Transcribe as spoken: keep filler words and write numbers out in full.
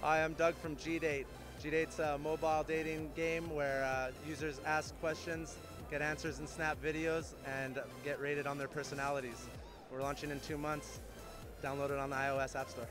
Hi, I'm Doug from GDate. GDate's a mobile dating game where uh, users ask questions, get answers in Snap videos, and get rated on their personalities. We're launching in two months. Download it on the iOS App Store.